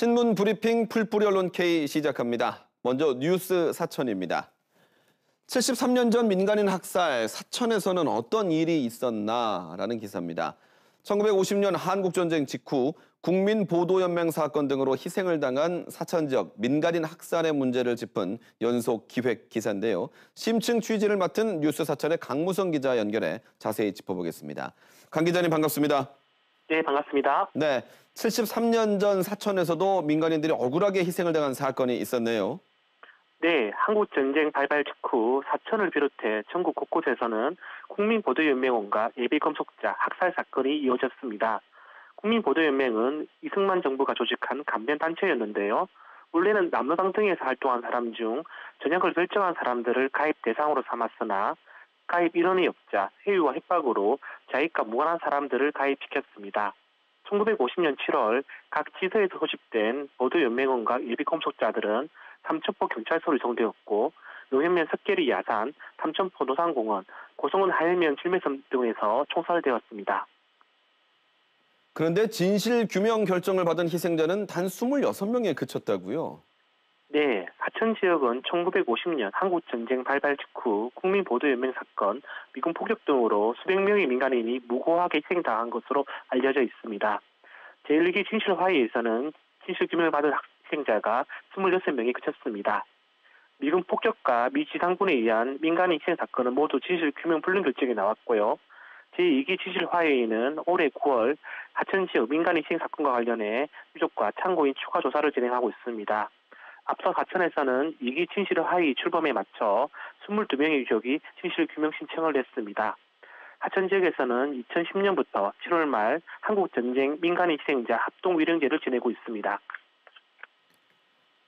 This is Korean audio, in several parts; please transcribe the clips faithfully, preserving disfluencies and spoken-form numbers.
신문 브리핑 풀뿌리 언론 K 시작합니다. 먼저 뉴스 사천입니다. 칠십삼 년 전 민간인 학살, 사천에서는 어떤 일이 있었나라는 기사입니다. 천구백오십 년 한국전쟁 직후 국민보도연맹 사건 등으로 희생을 당한 사천 지역 민간인 학살의 문제를 짚은 연속 기획 기사인데요. 심층 취재를 맡은 뉴스 사천의 강무성 기자 연결해 자세히 짚어보겠습니다. 강 기자님 반갑습니다. 네, 반갑습니다. 네, 칠십삼 년 전 사천에서도 민간인들이 억울하게 희생을 당한 사건이 있었네요. 네, 한국전쟁 발발 직후 사천을 비롯해 전국 곳곳에서는 국민보도연맹원과 예비검속자 학살 사건이 이어졌습니다. 국민보도연맹은 이승만 정부가 조직한 간변단체였는데요. 원래는 남로당 등에서 활동한 사람 중 전역을 결정한 사람들을 가입 대상으로 삼았으나 가입 인원이 없자 회유와 협박으로 자익과 무관한 사람들을 가입시켰습니다. 천구백오십 년 칠월 각 지서에서 소집된 보도연맹원과 예비검속자들은 삼천포 경찰서로 이송되었고 용현면 석계리 야산, 삼천포 노산공원, 고성은 하일면 칠매섬 등에서 총살되었습니다. 그런데 진실 규명 결정을 받은 희생자는 단 이십육 명에 그쳤다고요? 네, 사천 지역은 천구백오십 년 한국전쟁 발발 직후 국민보도연맹 사건, 미군 폭격 등으로 수백 명의 민간인이 무고하게 희생당한 것으로 알려져 있습니다. 제일 기 진실화해에서는 진실 규명을 받은 학생 희생자가 이십육 명에 그쳤습니다. 미군 폭격과 미 지상군에 의한 민간인 희생 사건은 모두 진실 규명 불능 결정이 나왔고요. 제이 기 진실화해위는 올해 구월 사천 지역 민간인 희생 사건과 관련해 유족과 참고인 추가 조사를 진행하고 있습니다. 앞서 사천에서는 이 기 진실화해위 출범에 맞춰 이십이 명의 유족이 진실 규명 신청을 냈습니다. 사천 지역에서는 이천십 년부터 칠월 말 한국전쟁 민간인 희생자 합동위령제를 지내고 있습니다.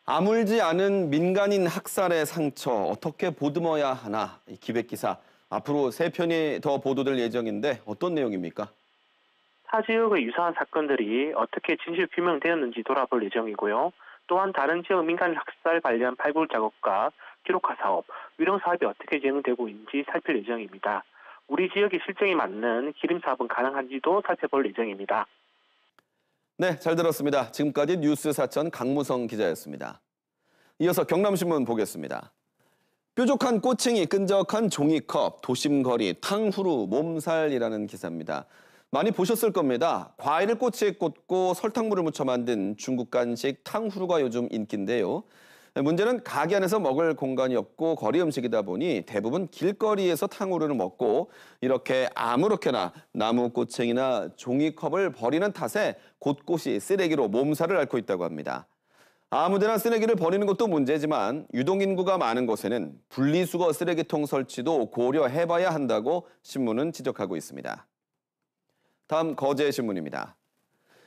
아물지 않은 민간인 학살의 상처, 어떻게 보듬어야 하나? 이 기획기사, 앞으로 세 편이 더 보도될 예정인데 어떤 내용입니까? 타 지역의 유사한 사건들이 어떻게 진실 규명되었는지 돌아볼 예정이고요. 또한 다른 지역 민간인 학살 관련 발굴 작업과 기록화 사업, 위령 사업이 어떻게 진행되고 있는지 살필 예정입니다. 우리 지역의 실정에 맞는 기림 사업은 가능한지도 살펴볼 예정입니다. 네, 잘 들었습니다. 지금까지 뉴스 사천 강무성 기자였습니다. 이어서 경남신문 보겠습니다. 뾰족한 꼬챙이, 끈적한 종이컵, 도심거리, 탕후루, 몸살이라는 기사입니다. 많이 보셨을 겁니다. 과일을 꼬치에 꽂고 설탕물을 묻혀 만든 중국 간식 탕후루가 요즘 인기인데요. 문제는 가게 안에서 먹을 공간이 없고 거리 음식이다 보니 대부분 길거리에서 탕후루를 먹고 이렇게 아무렇게나 나무 꼬챙이나 종이컵을 버리는 탓에 곳곳이 쓰레기로 몸살을 앓고 있다고 합니다. 아무데나 쓰레기를 버리는 것도 문제지만 유동인구가 많은 곳에는 분리수거 쓰레기통 설치도 고려해봐야 한다고 신문은 지적하고 있습니다. 다음 거제신문입니다.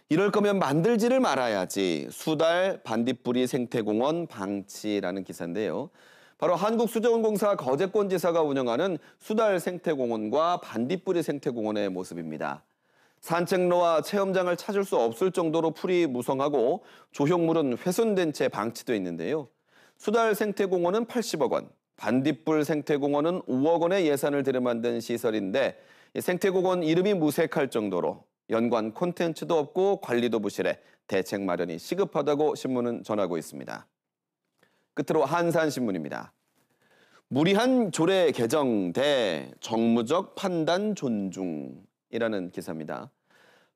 이럴 거면 만들지를 말아야지. 수달, 반딧불이생태공원 방치라는 기사인데요. 바로 한국수자원공사 거제권지사가 운영하는 수달생태공원과 반딧불이생태공원의 모습입니다. 산책로와 체험장을 찾을 수 없을 정도로 풀이 무성하고 조형물은 훼손된 채 방치돼 있는데요. 수달생태공원은 팔십억 원, 반딧불생태공원은 오억 원의 예산을 들여 만든 시설인데 생태공원 이름이 무색할 정도로 연관 콘텐츠도 없고 관리도 부실해 대책 마련이 시급하다고 신문은 전하고 있습니다. 끝으로 한산신문입니다. 무리한 조례 개정 대 정무적 판단 존중이라는 기사입니다.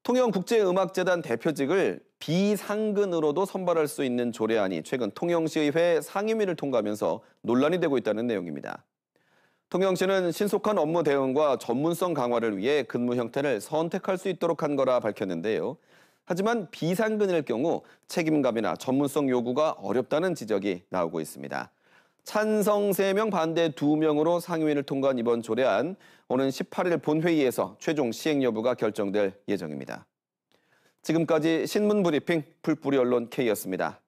통영국제음악재단 대표직을 비상근으로도 선발할 수 있는 조례안이 최근 통영시의회 상임위를 통과하면서 논란이 되고 있다는 내용입니다. 통영시는 신속한 업무 대응과 전문성 강화를 위해 근무 형태를 선택할 수 있도록 한 거라 밝혔는데요. 하지만 비상근일 경우 책임감이나 전문성 요구가 어렵다는 지적이 나오고 있습니다. 찬성 세 명, 반대 두 명으로 상임위를 통과한 이번 조례안, 오는 십팔 일 본회의에서 최종 시행 여부가 결정될 예정입니다. 지금까지 신문 브리핑 풀뿌리 언론 K였습니다.